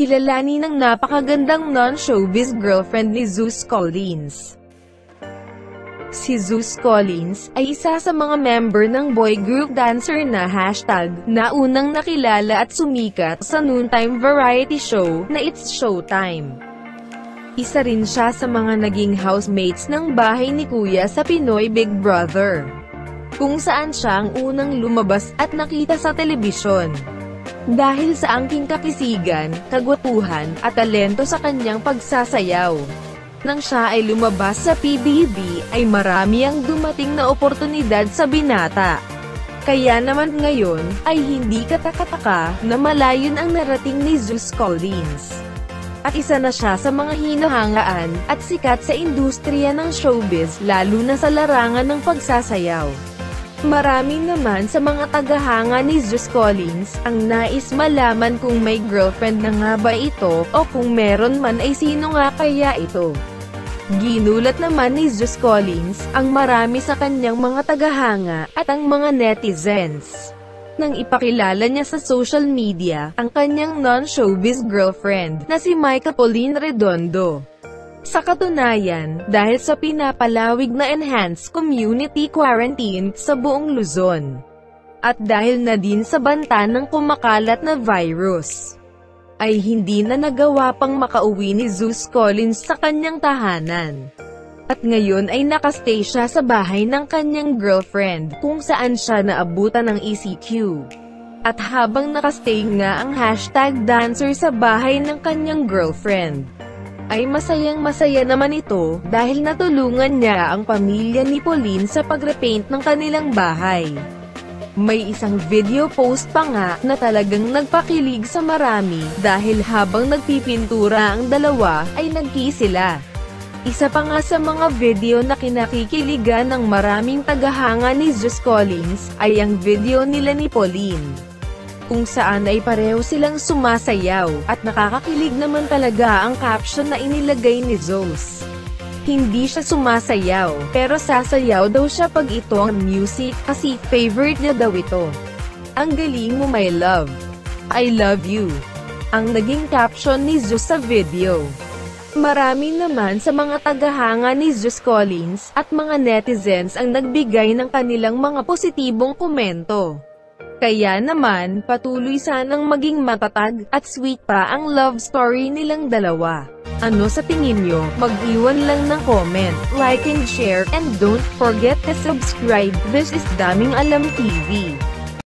kilalanin ang napakagandang non-showbiz girlfriend ni Zeus Collins. Si Zeus Collins ay isa sa mga member ng boy group dancer na hashtag na unang nakilala at sumikat sa noontime variety show na It's Showtime. Isa rin siya sa mga naging housemates ng bahay ni Kuya sa Pinoy Big Brother, kung saan siya ang unang lumabas at nakita sa telebisyon. Dahil sa angking kapisigan, kagwatuhan, at talento sa kanyang pagsasayaw. Nang siya ay lumabas sa PBB, ay marami ang dumating na oportunidad sa binata. Kaya naman ngayon, ay hindi katakataka na malayon ang narating ni Zeus Collins. At isa na siya sa mga hinahangaan at sikat sa industriya ng showbiz, lalo na sa larangan ng pagsasayaw. Marami naman sa mga tagahanga ni Zeus Collins ang nais malaman kung may girlfriend na nga ba ito o kung meron man ay sino nga kaya ito. Ginulat naman ni Zeus Collins ang marami sa kanyang mga tagahanga at ang mga netizens nang ipakilala niya sa social media ang kanyang non-showbiz girlfriend na si Myka Pauline Redondo. Sa katunayan, dahil sa pinapalawig na enhanced community quarantine sa buong Luzon at dahil na din sa banta ng kumakalat na virus, ay hindi na nagawa pang makauwi ni Zeus Collins sa kanyang tahanan. At ngayon ay nakastay siya sa bahay ng kanyang girlfriend kung saan siya naabutan ng ECQ. At habang nakastay nga ang hashtag dancer sa bahay ng kanyang girlfriend, ay masayang-masaya naman ito dahil natulungan niya ang pamilya ni Pauline sa pagrepaint ng kanilang bahay. May isang video post pa nga na talagang nagpakilig sa marami dahil habang nagpipintura ang dalawa ay nagkiss sila. Isa pa nga sa mga video na kinakikiligan ng maraming tagahanga ni Zeus Collins ay ang video nila ni Pauline, kung saan ay pareho silang sumasayaw at nakakakilig naman talaga ang caption na inilagay ni Zeus. Hindi siya sumasayaw, pero sasayaw daw siya pag ito ang music kasi favorite niya daw ito. Ang galing mo my love. I love you. Ang naging caption ni Zeus sa video. Marami naman sa mga tagahanga ni Zeus Collins at mga netizens ang nagbigay ng kanilang mga positibong komento. Kaya naman, patuloy sanang maging matatag at sweet pa ang love story nilang dalawa. Ano sa tingin nyo? Mag-iwan lang ng comment, like and share, and don't forget to subscribe. This is Daming Alam TV.